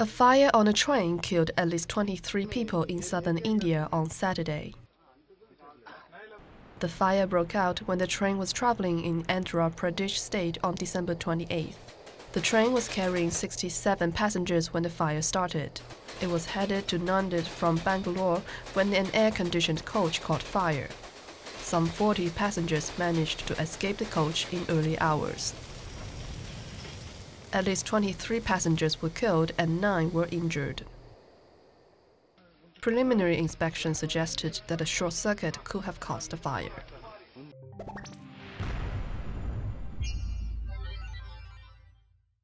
A fire on a train killed at least 23 people in southern India on Saturday. The fire broke out when the train was traveling in Andhra Pradesh state on December 28th. The train was carrying 67 passengers when the fire started. It was headed to Nanded from Bangalore when an air-conditioned coach caught fire. Some 40 passengers managed to escape the coach in early hours. At least 23 passengers were killed and 9 were injured. Preliminary inspection suggested that a short circuit could have caused the fire.